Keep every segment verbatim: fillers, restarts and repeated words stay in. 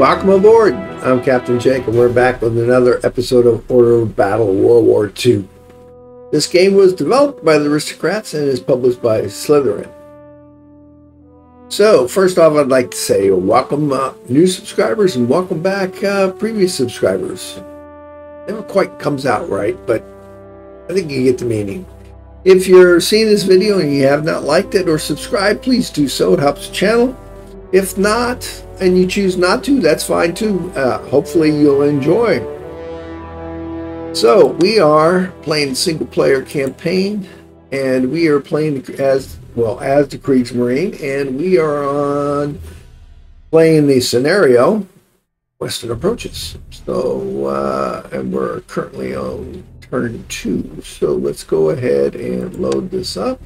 Welcome aboard. I'm Captain Jake, and we're back with another episode of Order of Battle World War Two. This game was developed by the Aristocrats and is published by Slytherin. So, first off, I'd like to say welcome uh, new subscribers and welcome back uh, previous subscribers. Never quite comes out right, but I think you get the meaning. If you're seeing this video and you have not liked it or subscribed, please do so. It helps the channel. If not, and you choose not to, that's fine too. Uh, hopefully you'll enjoy. So we are playing single player campaign, and we are playing as well as the Kriegsmarine, and we are on playing the scenario Western Approaches. So uh, and we're currently on turn two. So let's go ahead and load this up.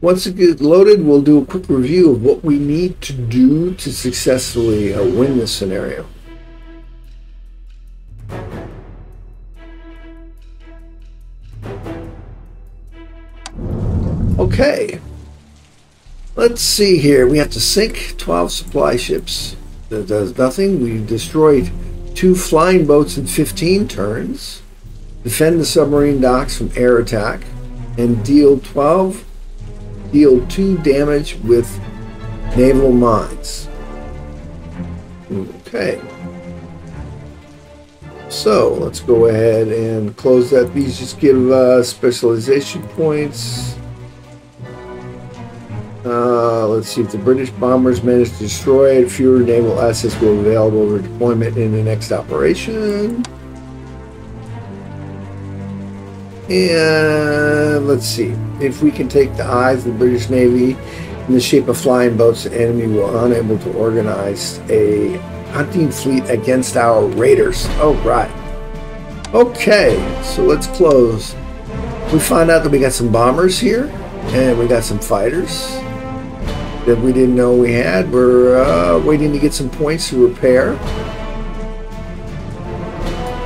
Once it gets loaded, we'll do a quick review of what we need to do to successfully uh, win this scenario. Okay, let's see here. We have to sink twelve supply ships. That does nothing. We destroyed two flying boats in fifteen turns, defend the submarine docks from air attack, and deal twelve deal two damage with naval mines. Okay. So let's go ahead and close that. These just give uh, specialization points. Uh, let's see if the British bombers managed to destroy it. Fewer naval assets were available for deployment in the next operation. And let's see if we can take the eyes of the British Navy in the shape of flying boats. The enemy were unable to organize a hunting fleet against our raiders. Oh, right. Okay, so let's close. We find out that we got some bombers here, and we got some fighters that we didn't know we had. We're uh, waiting to get some points to repair.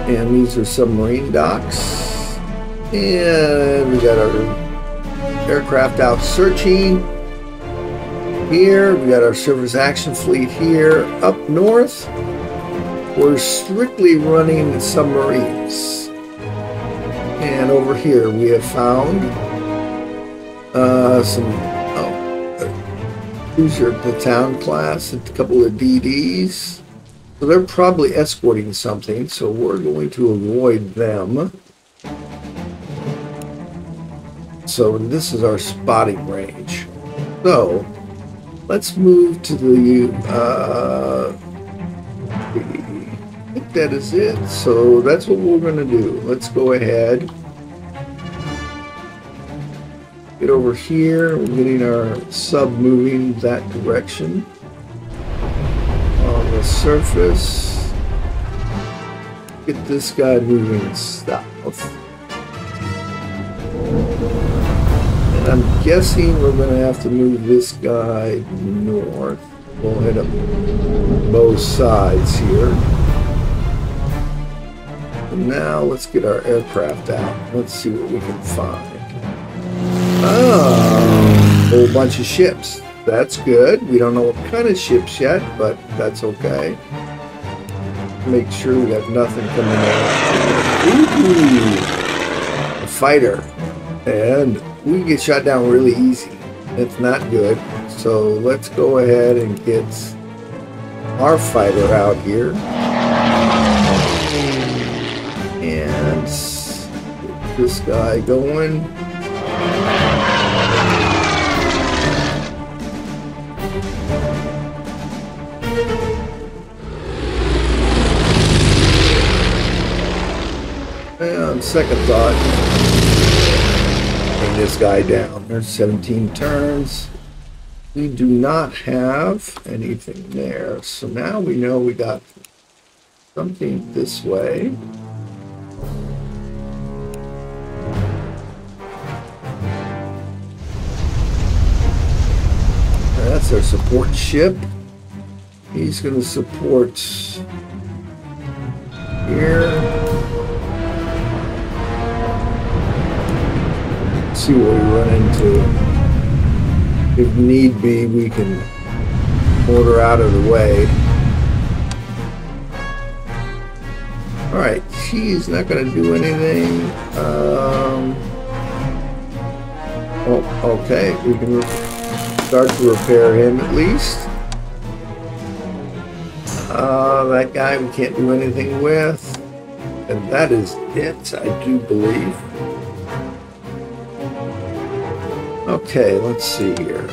And these are submarine docks. And we got our aircraft out searching here. We got our surface action fleet here. Up north, we're strictly running submarines. And over here, we have found uh, some oh, cruiser Platoon class, a couple of D Ds. So they're probably escorting something, so we're going to avoid them. So this is our spotting range. So let's move to the, uh, I think that is it. So that's what we're going to do. Let's go ahead. Get over here. We're getting our sub moving that direction on the surface. Get this guy moving south. I'm guessing we're going to have to move this guy north. We'll hit up both sides here. And now let's get our aircraft out. Let's see what we can find. Oh, a whole bunch of ships. That's good. We don't know what kind of ships yet, but that's okay. Make sure we got nothing coming out. Ooh, a fighter. And we get shot down really easy. That's not good. So let's go ahead and get our fighter out here. And get this guy going. And on second thought, this guy down. There's seventeen turns. We do not have anything there. So now we know we got something this way. That's our support ship. He's going to support here. See what we run into. If need be, we can order out of the way. Alright, she's not going to do anything. Um, oh, okay, we can start to repair him at least. Uh, that guy we can't do anything with. And that is it, I do believe. Okay, let's see here.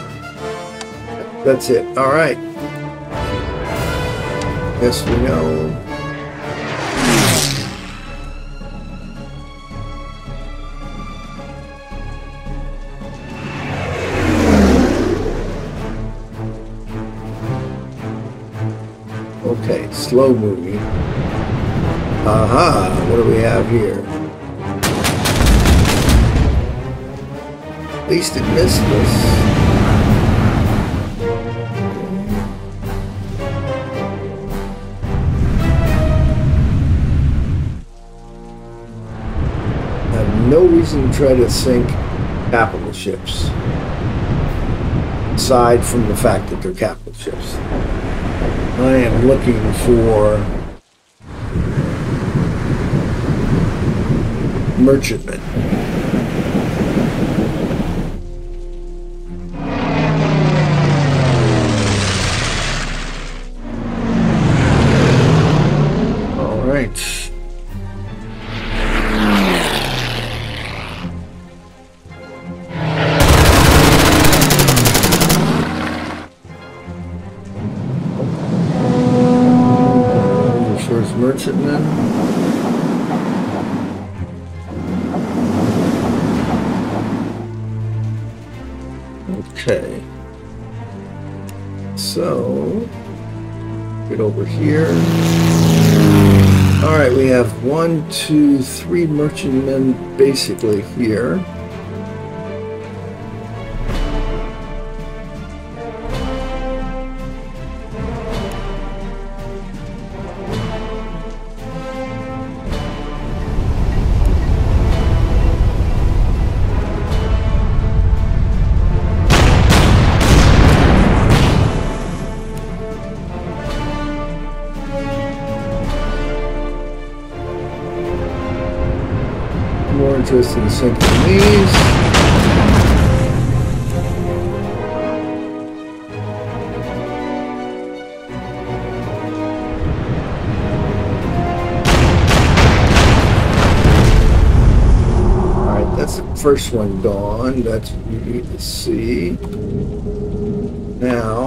That's it. Alright. Yes, we know. Okay, slow moving. Aha, what do we have here? At least it missed us. No reason to try to sink capital ships, aside from the fact that they're capital ships. I am looking for merchantmen. All right. Okay, so get over here. All right, we have one, two, three merchantmen basically here. Interest in sinking these. Alright, that's the first one gone. That's what we need to see. Now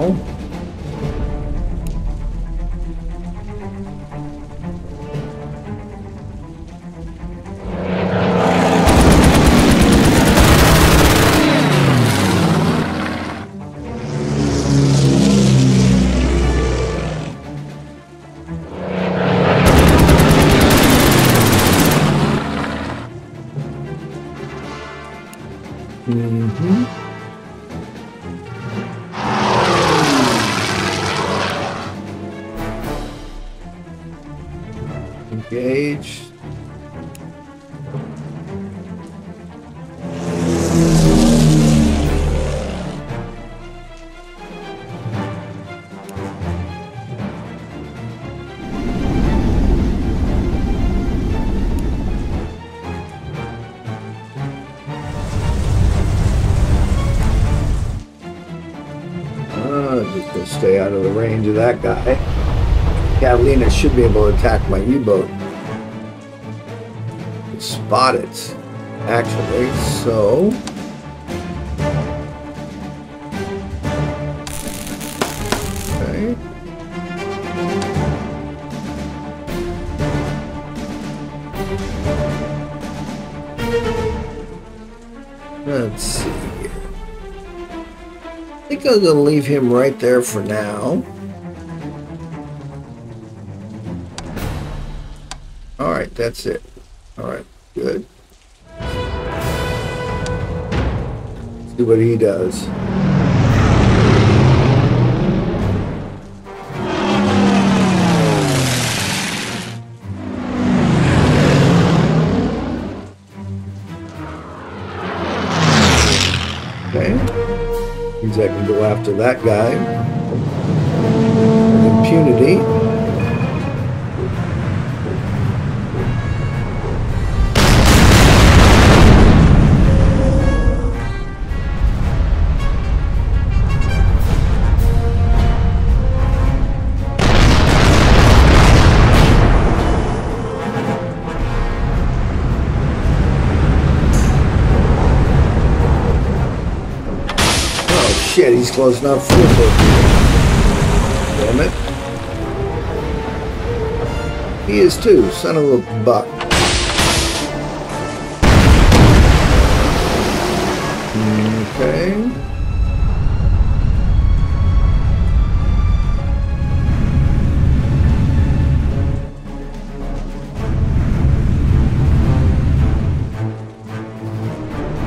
engaged. Uh, just gonna stay out of the range of that guy. Catalina should be able to attack my U-boat. Spot it, actually, so... Okay. Let's see here. I think I'm going to leave him right there for now. Alright, that's it. Alright, good. Let's see what he does. Okay. Means I can go after that guy with impunity. shit, he's close enough for the damn it. He is too, son of a buck. Okay.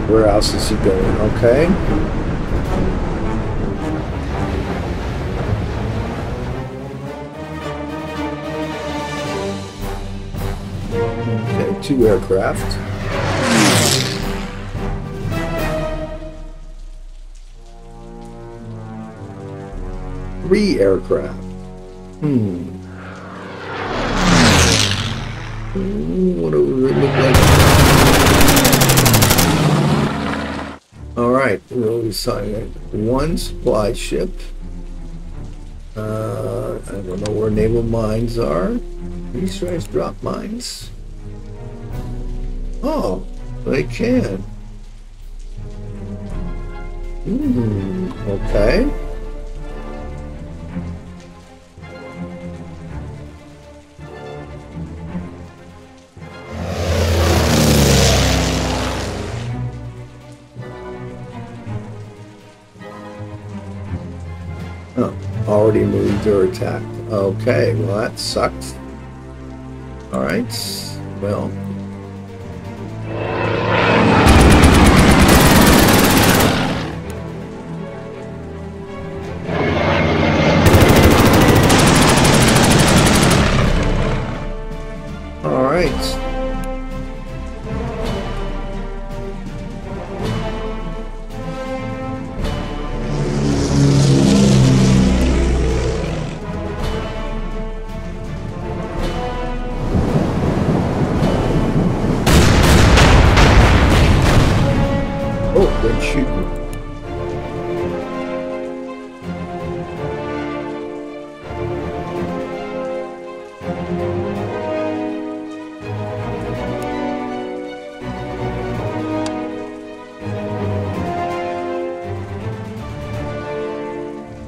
Where else is he going? Okay. Okay, two aircraft. Three aircraft. Hmm. Ooh, what do they look like? Alright, we'll assign one supply ship. Uh, I don't know where naval mines are. These guys drop mines. Oh, they can. Mm, okay. Already moved their attack. Okay, well that sucks. Alright, well. Alright.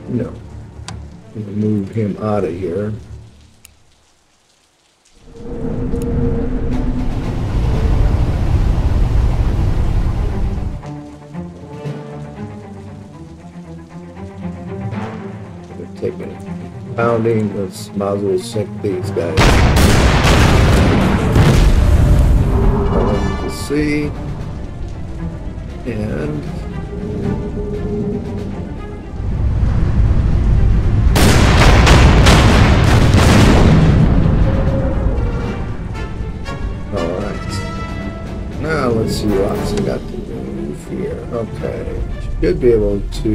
No. Move him out of here. They're taking a pounding. Let's might as well sink these guys. Turn them to sea. And let's see what else I got to move here. Okay, should be able to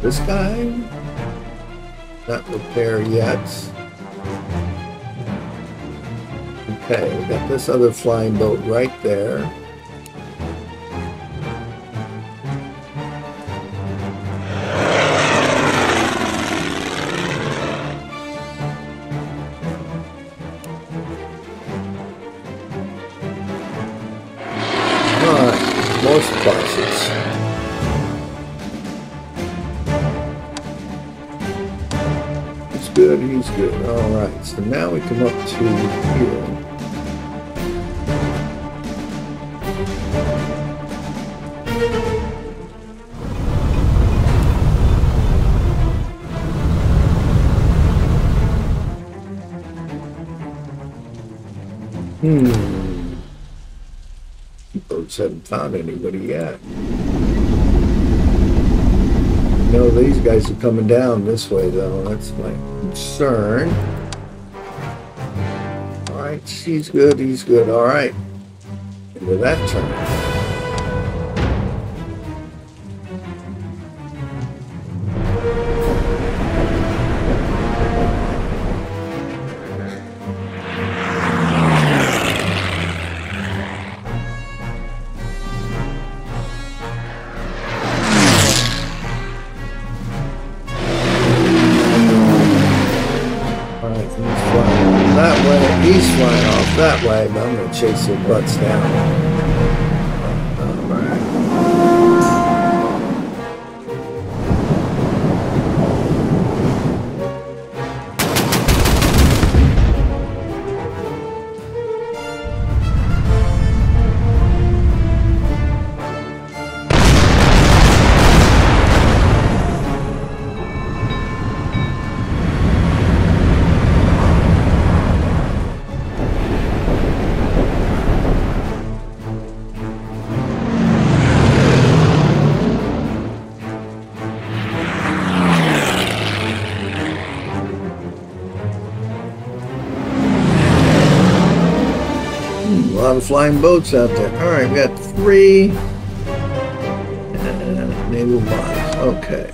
this guy not repair yet. Okay, we got this other flying boat right there. Alright, so now we come up to here. Hmm. Boats haven't found anybody yet. No, these guys are coming down this way, though. That's my concern. All right, he's good. He's good. All right. Into that turn. That way, he's flying off that way, but I'm going to chase their butts down. of flying boats out there. All right, we got three and naval mines. Okay.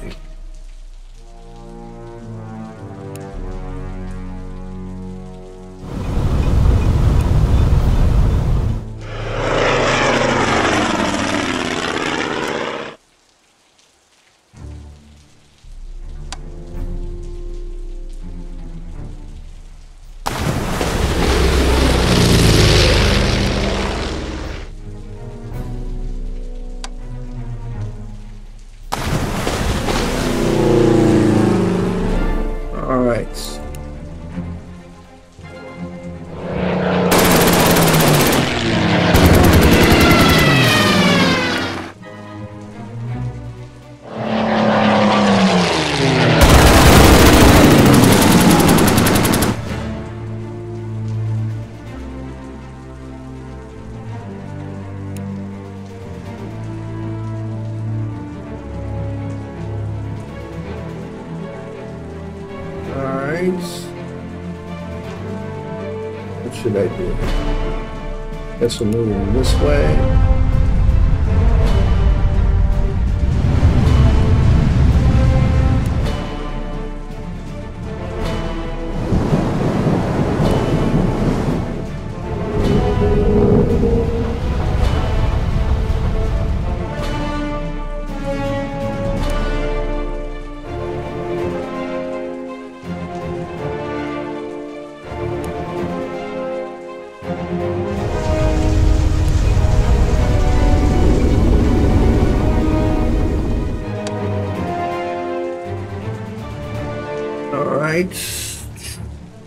What should I do? Guess we're moving this way.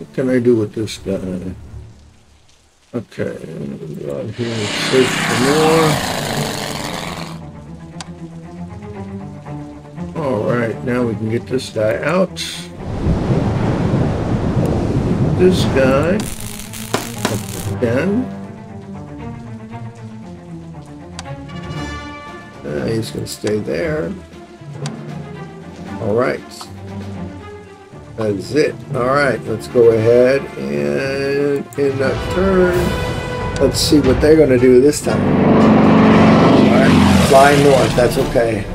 What can I do with this guy? Okay, I'm going to go out here and search for more. All right, now we can get this guy out. This guy. Again. Uh, he's going to stay there. All right. That's it. Alright, let's go ahead and in that turn, let's see what they're going to do this time. Alright, fly north, that's okay.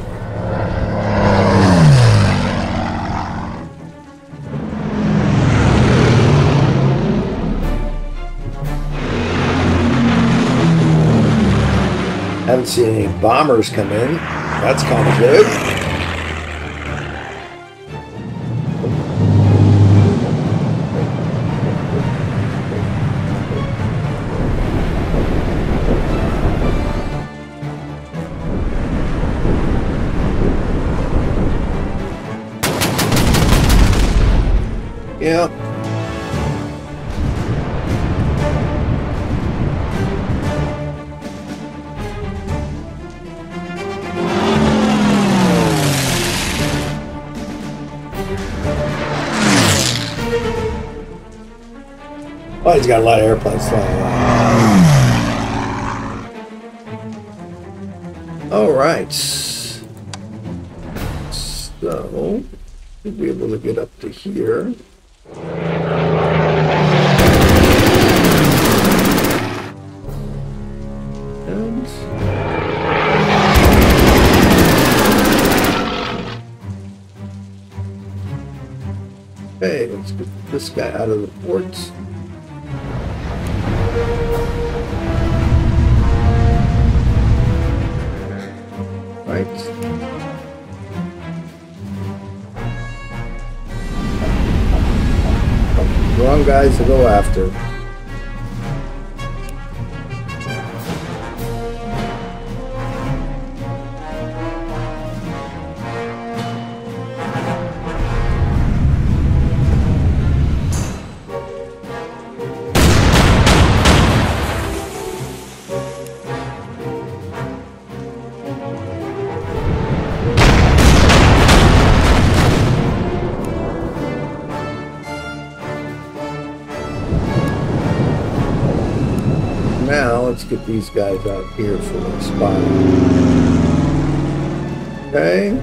Haven't seen any bombers come in, that's kind of good. Yep. Oh, he's got a lot of airplanes flying around. All right. So, we'll be able to get up to here. And hey, let's get this guy out of the ports. Right. Wrong guys to go after. Let's get these guys out here for a spot. Okay.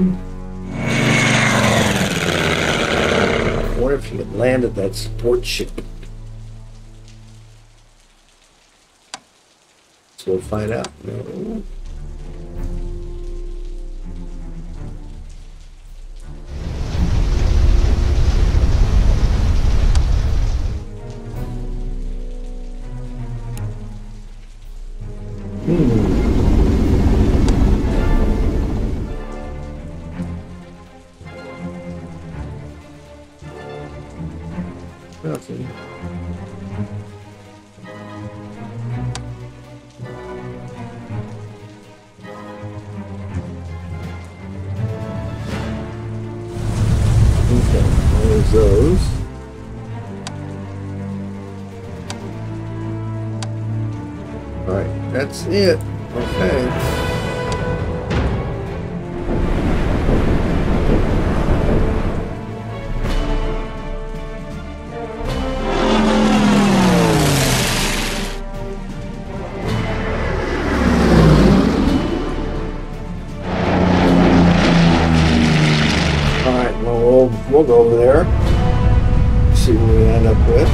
him. Or if he had landed that support ship. So we'll find out. No. Hmm. Nothing. Okay, there's those. That's it. Okay. All right. Well, we'll, we'll go over there. See what we end up with.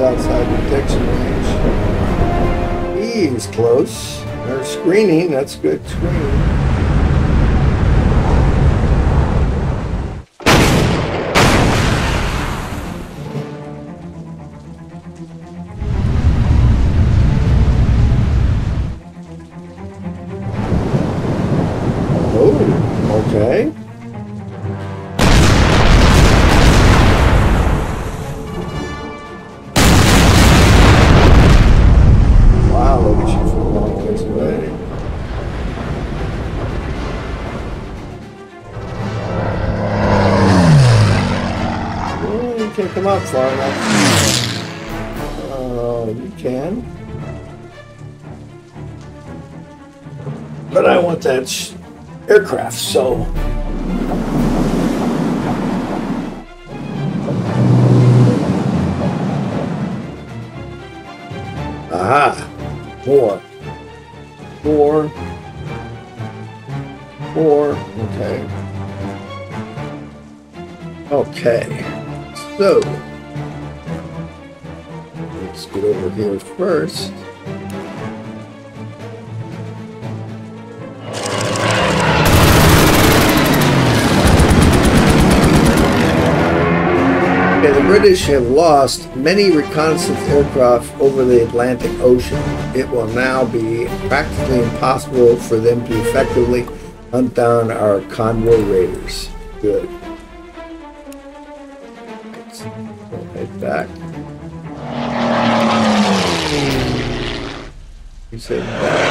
Outside detection range. E is close. They're screening. That's good screening. Come up far enough. Uh, you can. But I want that sh aircraft, so. Aha! Four. Four. Four. Okay. Okay. So, let's get over here first. Okay, the British have lost many reconnaissance aircraft over the Atlantic Ocean. It will now be practically impossible for them to effectively hunt down our convoy raiders. Good. Back. You said back.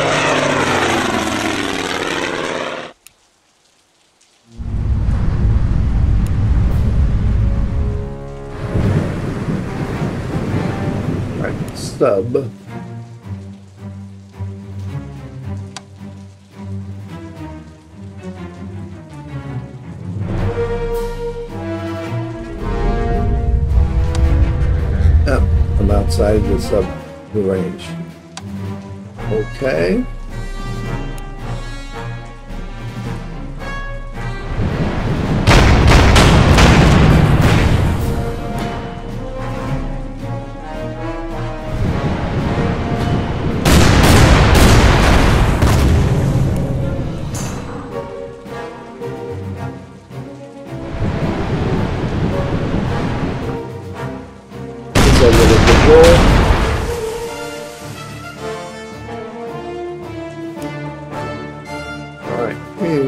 Right, sub. Outside of the sub the range. Okay.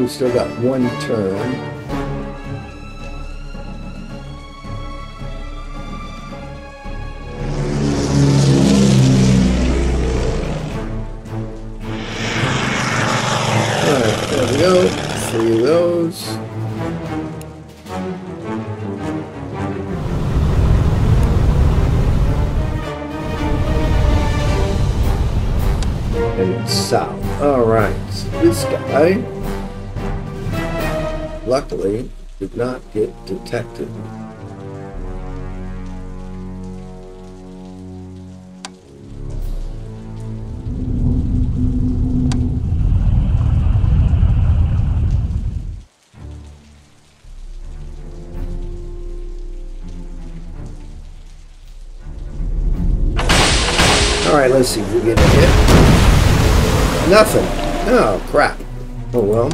Still got one turn. Alright, there we go. Three of those. And it's south. Alright, so this guy. luckily did not get detected. Alright, let's see if we get a hit. Nothing. Oh, crap. Oh, well.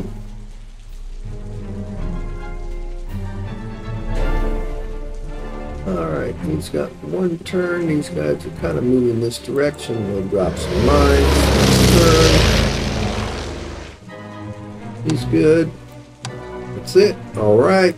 Alright, he's got one turn. These guys are kind of moving this direction. We'll drop some mines. Turn. He's good. That's it. Alright.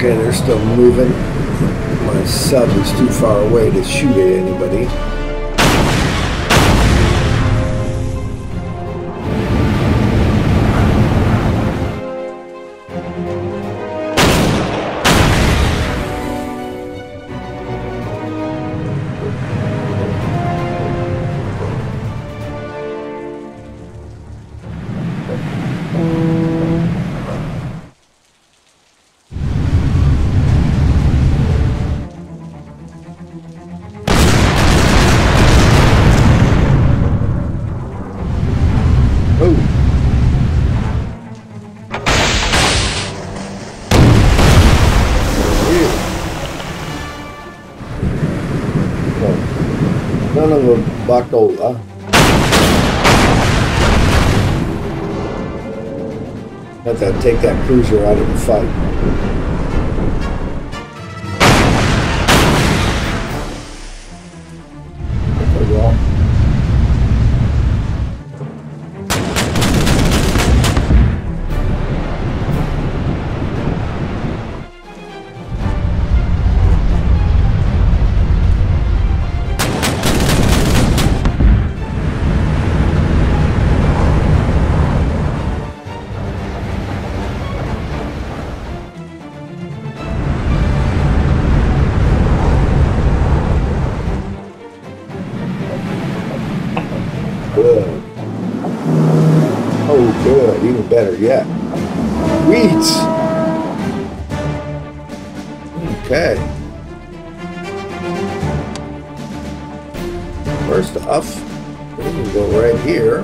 Okay, they're still moving. My sub is too far away to shoot at anybody. None of them blocked over. Have to take that cruiser out of the fight. Okay, well. Good, even better yet. Weeds! Okay. First off, we can go right here.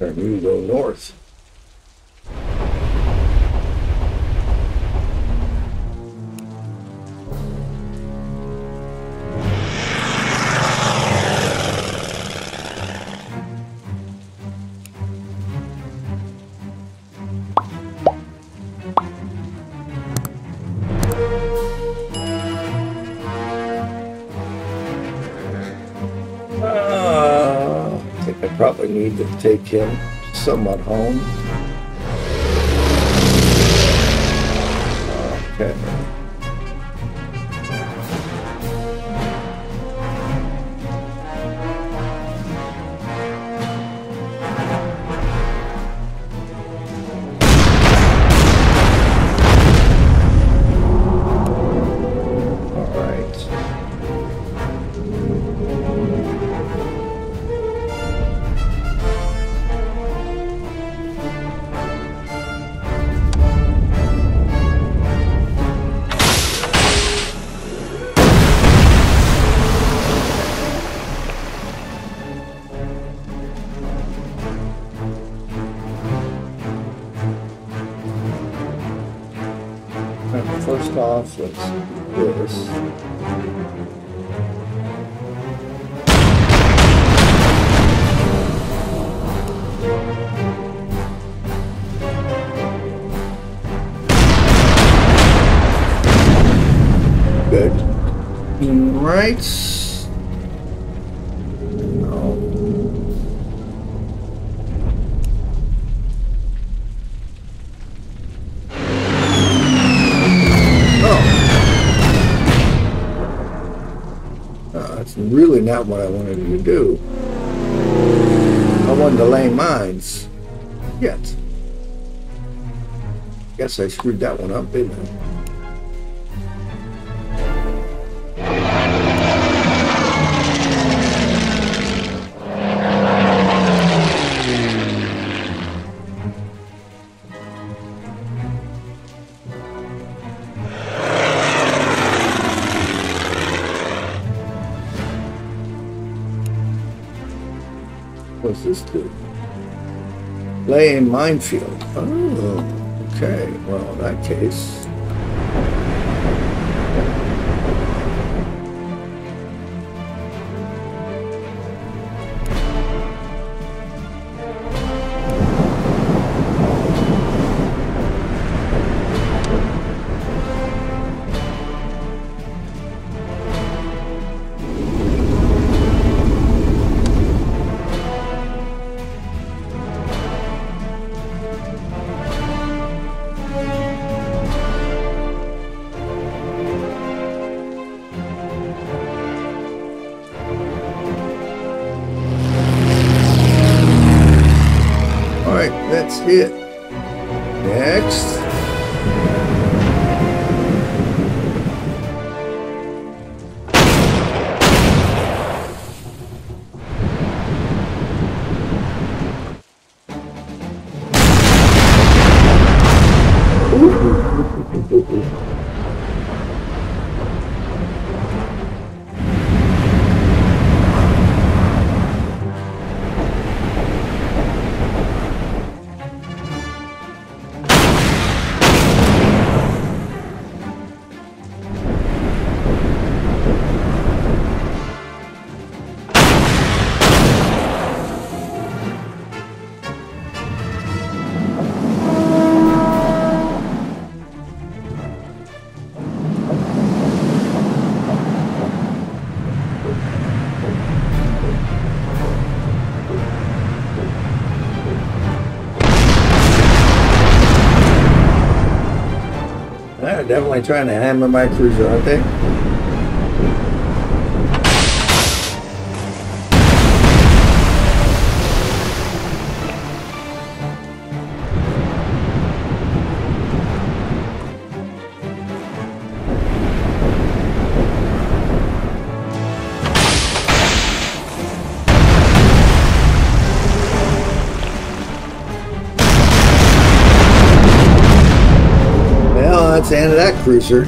And we can go north. Probably need to take him somewhat home. Okay. First off, let's do this. right. No. Oh. Uh, that's really not what I wanted to do. I wanted to lay mines. Yet. Guess I screwed that one up, didn't I? What's this do? Laying minefield. Oh, okay. Well, in that case. That's it. Next. Definitely trying to hammer my cruiser, aren't they? That's the end of that cruiser.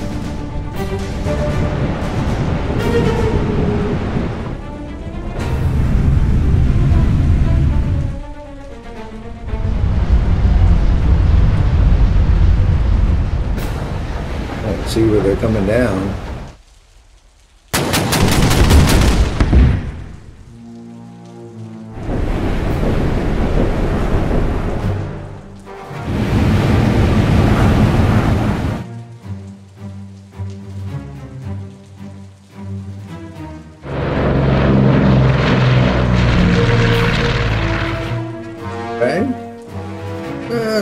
Let's see where they're coming down.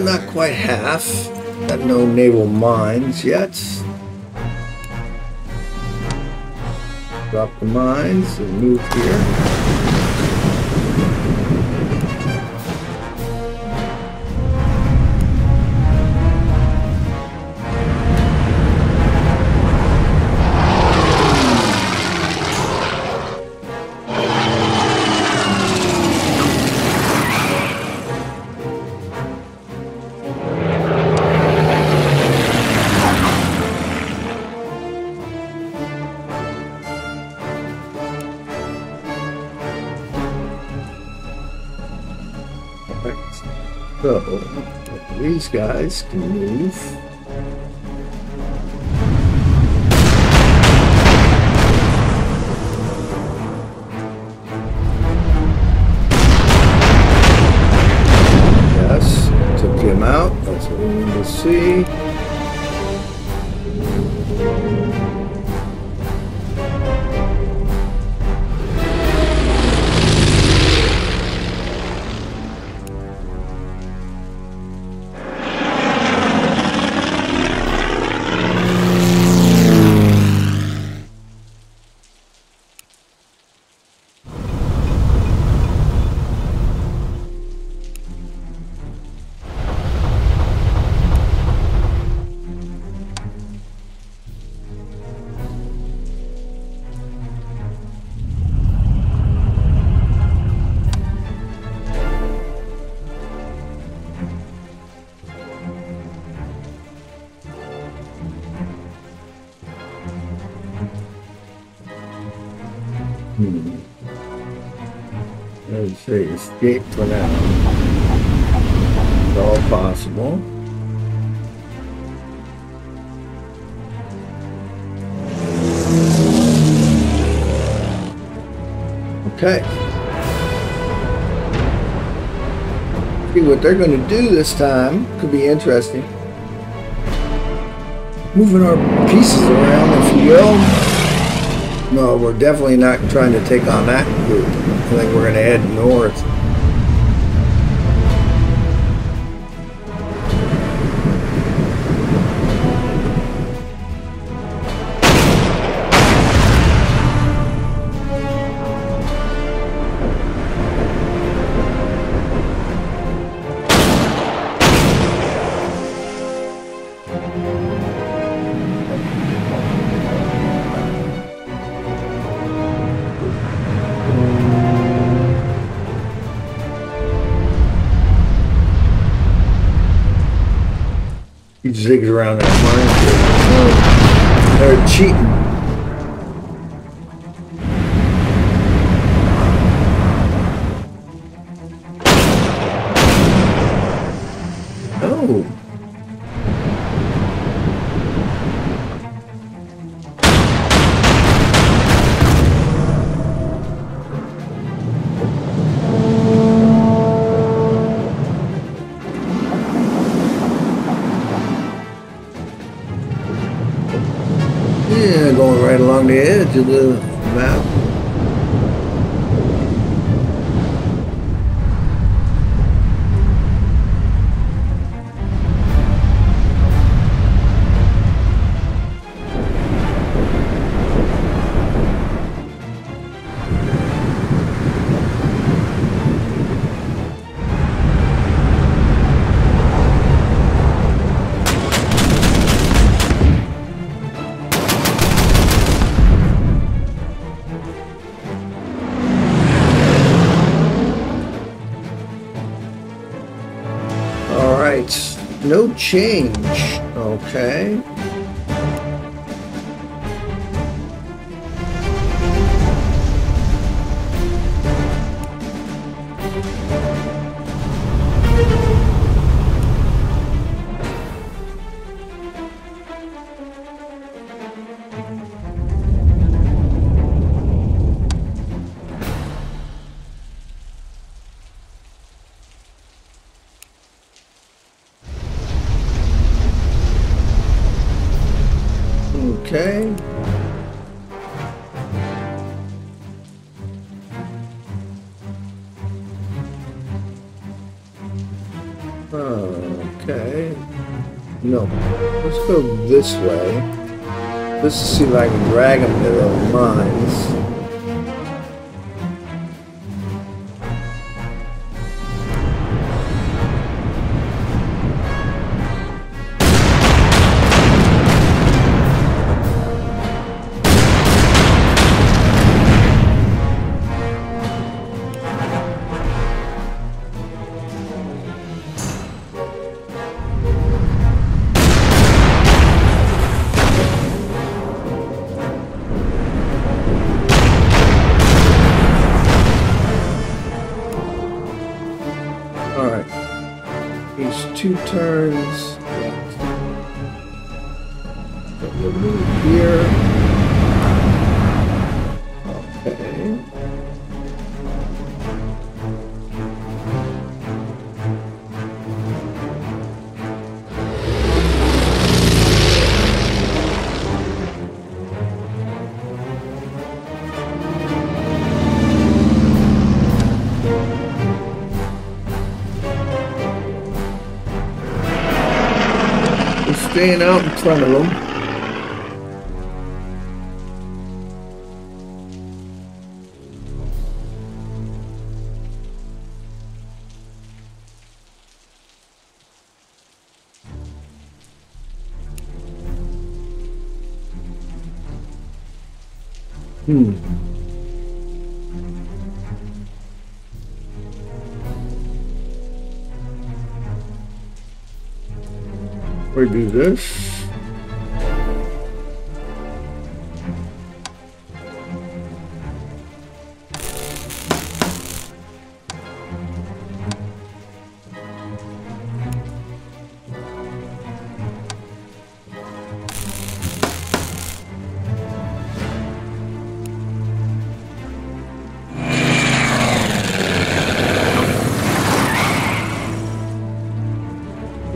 Not quite half. Got no naval mines yet. Drop the mines and move here. So, these guys can move. Yes, took him out. That's what we need to see. Let's say escape for now. It's all possible. Okay. See what they're going to do this time. Could be interesting. Moving our pieces around, if you will. No, we're definitely not trying to take on that group. I think we're going to head north. Zigs around that minefield. They're cheating. Oh. Along the edge of the map. No change. Okay. Okay. Okay. No. Let's go this way. Let's see if I can drag them to those mines. Two turns. But we'll move here. Okay. Staying out in front of them. Hmm. We do this.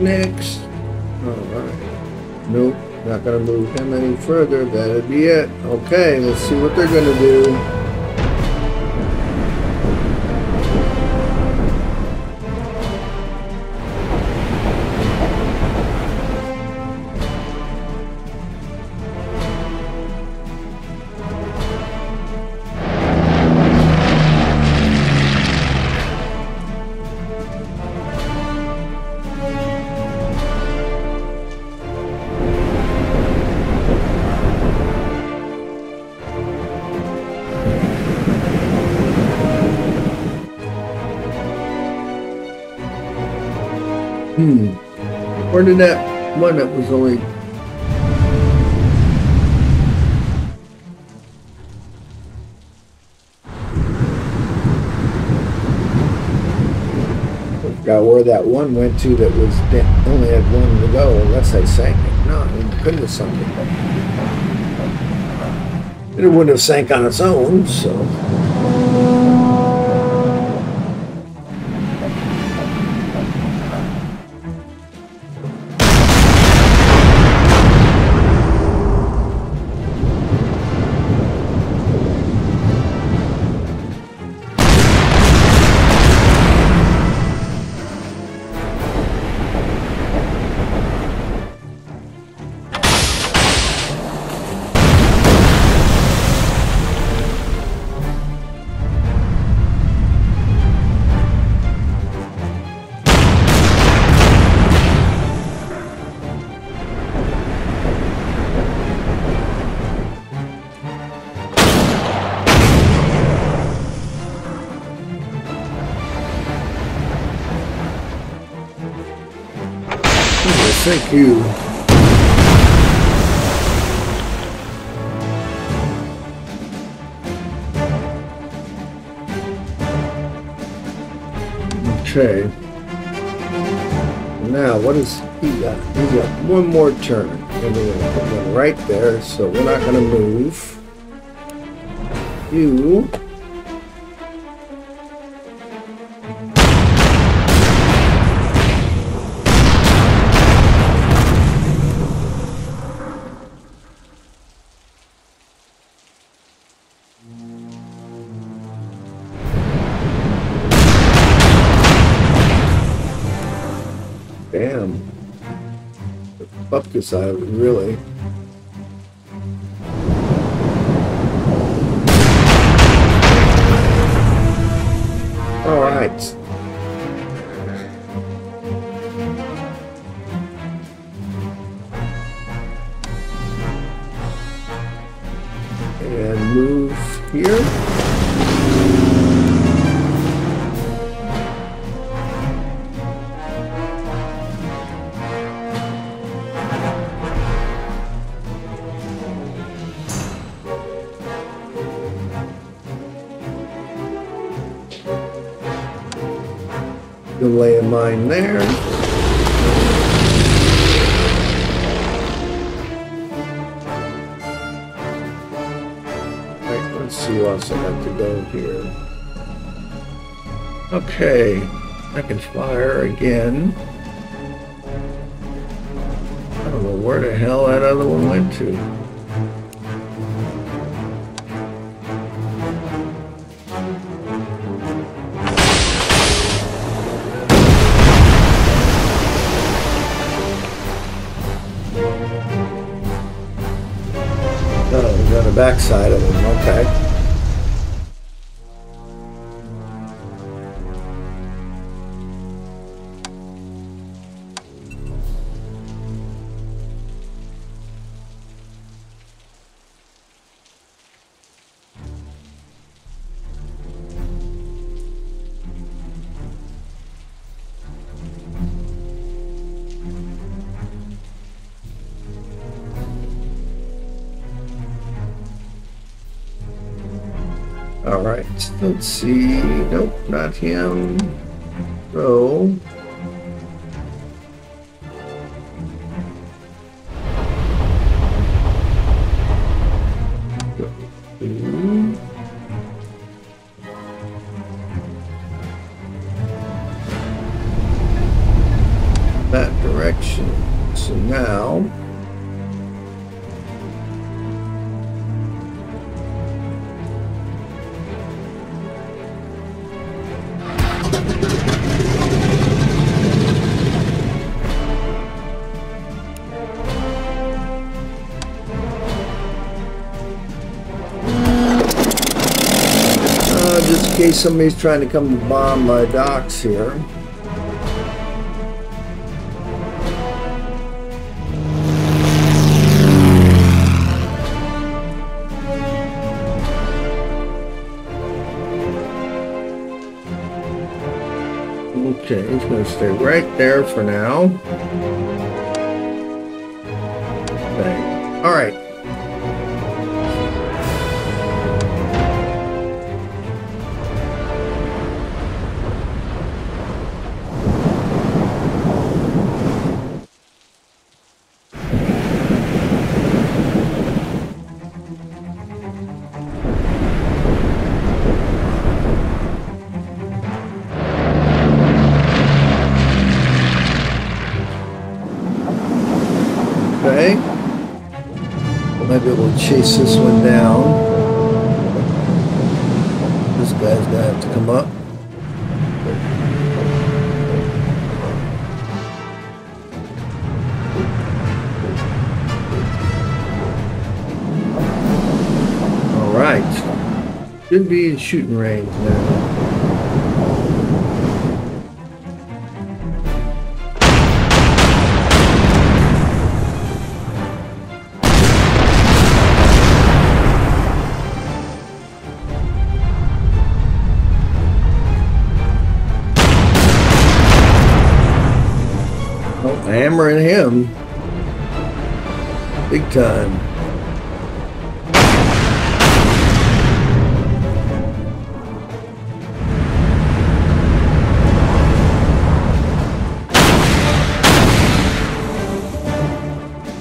next. Alright. Nope. Not going to move him any further. That'd be it. Okay, let's see what they're going to do. Hmm. Where did that one that was only... I forgot where that one went to that was only had one to go, unless I sank it. No, it couldn't have sunk it. It wouldn't have sank on its own, so... Thank you. Okay. Now, what is he got? He's got one more turn. And we're going to put him right there, so we're not going to move. You... Buckus out of it, really. All right. And move here. Lay a mine there. Right, let's see what else I have to go here. Okay, I can fire again. I don't know where the hell that other one went to. Backside of them, okay. All right, let's see. Nope, not him. So, that direction. So now in case somebody's trying to come bomb my docks here. Okay, it's going to stay right there for now. Bang. All right. Chase this one down. This guy's gonna have to come up. All right, should be in shooting range now. Hammering him big time.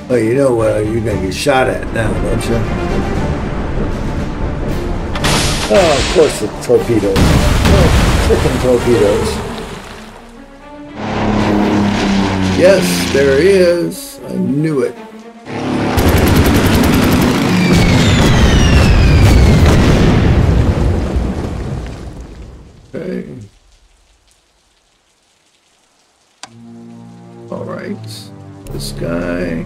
Oh, you know what? Uh, you're gonna get shot at now, don't you? Oh, of course, the torpedoes. Oh, freaking torpedoes. Yes, there he is. I knew it. Okay. All right. This guy.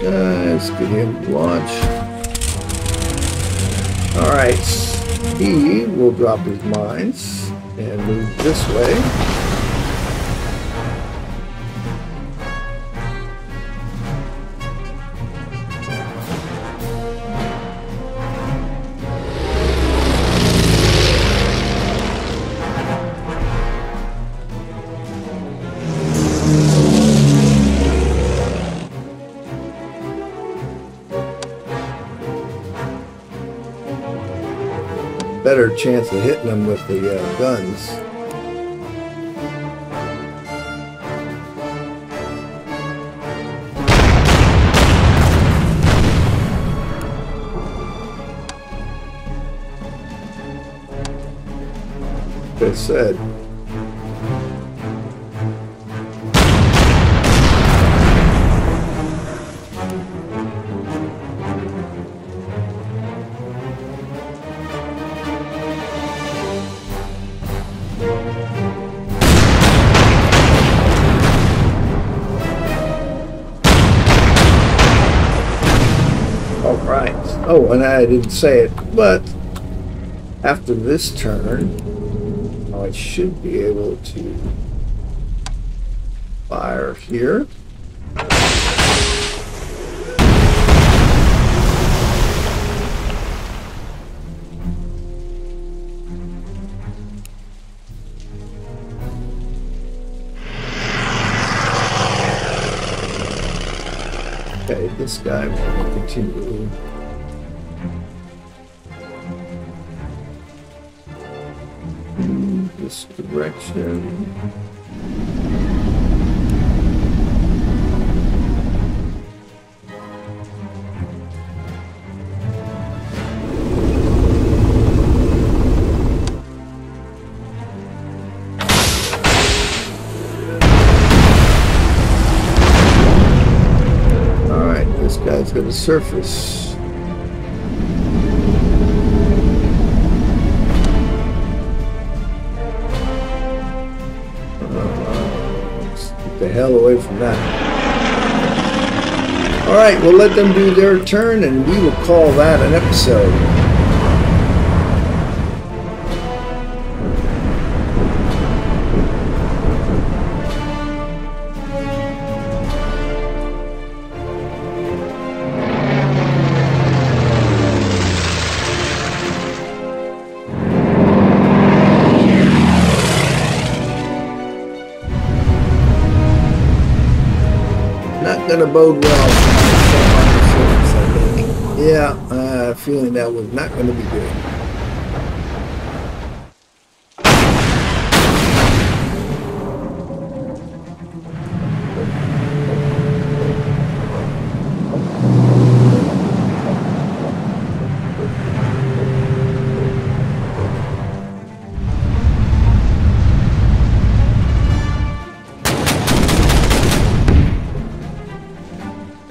Let's get him launched. All right, he will drop his mines and move this way. Better chance of hitting them with the uh, guns. Like I said. Oh, and I didn't say it, but after this turn, I should be able to fire here. Okay, this guy will continue. This direction. it's going to surface. Uh, let's get the hell away from that. All right, we'll let them do their turn, and we will call that an episode. Gonna bode well. I think. Yeah, I uh, have a feeling that was not going to be good.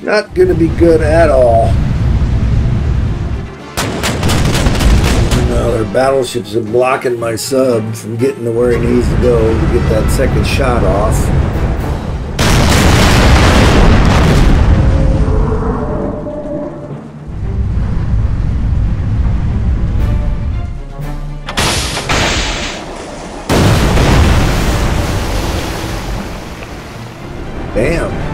Not going to be good at all. Now their battleships are blocking my sub from getting to where he needs to go to get that second shot off. Damn.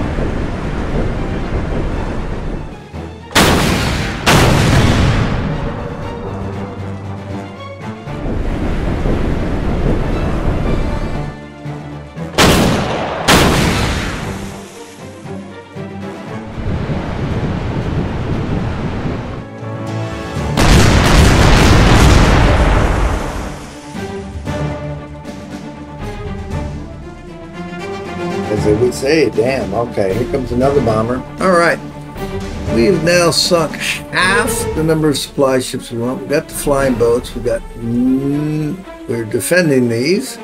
Say, damn, okay, here comes another bomber. Alright, we've now sunk half the number of supply ships we want. We've got the flying boats, we've got, mm, we're defending these.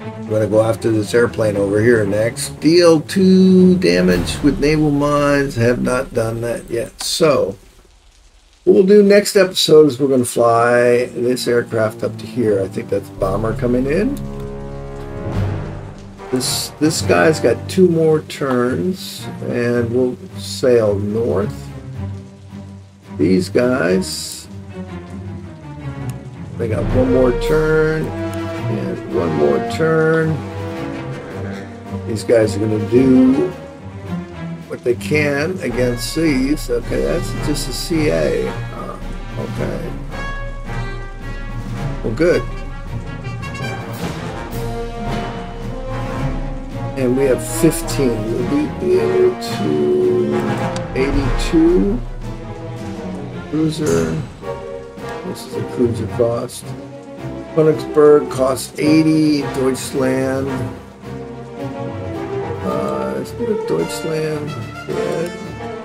I'm going to go after this airplane over here next. Deal two damage with naval mines, have not done that yet. So, what we'll do next episode is we're going to fly this aircraft up to here. I think that's a bomber coming in. This, this guy's got two more turns, and we'll sail north. These guys, they got one more turn, and one more turn. These guys are going to do what they can against seas. Okay, that's just a C A. Uh, okay. Well, good. And we have fifteen. We'll be able to eighty-two cruiser. This is a cruiser cost. Königsberg costs eighty. Deutschland. Uh, let's do a Deutschland. Yeah.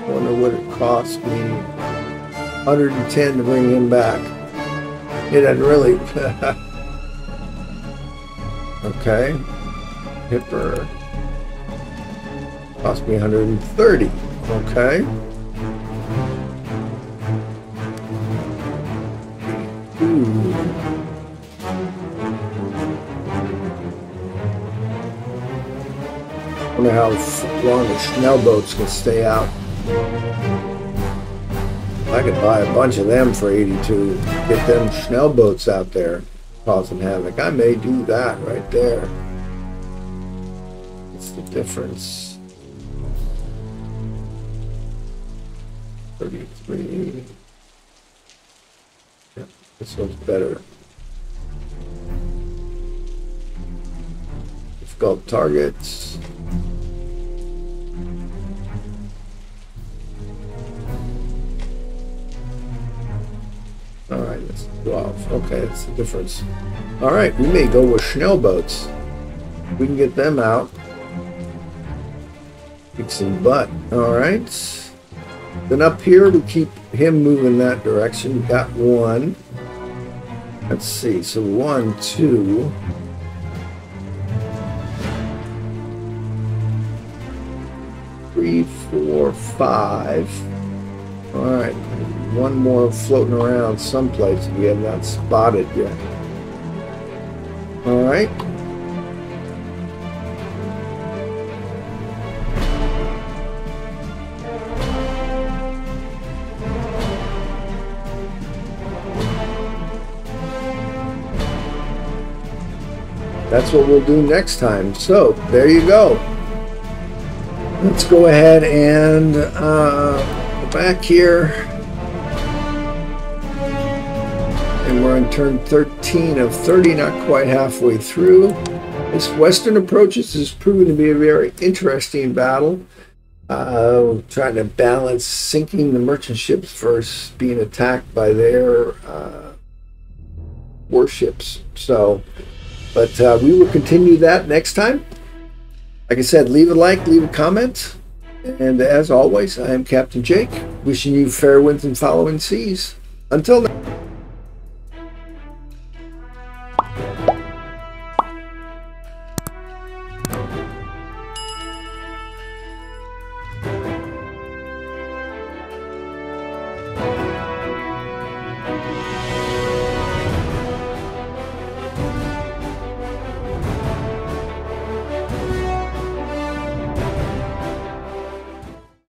I wonder what it cost me. one hundred ten to bring him back. It had really. Okay. Hipper. Cost me one hundred thirty. Okay. Ooh. I wonder how long the Schnell boats can stay out. I could buy a bunch of them for eighty-two. Get them Schnell boats out there causing havoc. I may do that right there. What's the difference? Thirty-three. Yeah, this one's better. Difficult targets. All right, that's twelve. Okay, that's the difference. All right, we may go with Schnell boats. We can get them out. Kick some butt. All right. Then up here, we keep him moving that direction. Got one. Let's see. So one, two. Three, four, five. Alright, one more floating around someplace we have not spotted yet. Alright. That's what we'll do next time. So, there you go. Let's go ahead and uh, go back here. And we're on turn thirteen of thirty, not quite halfway through. This Western Approaches has proven to be a very interesting battle. Uh, trying to balance sinking the merchant ships versus being attacked by their uh, warships. So... But uh, we will continue that next time. Like I said, leave a like, leave a comment. And as always, I am Captain Jake, wishing you fair winds and following seas. Until then.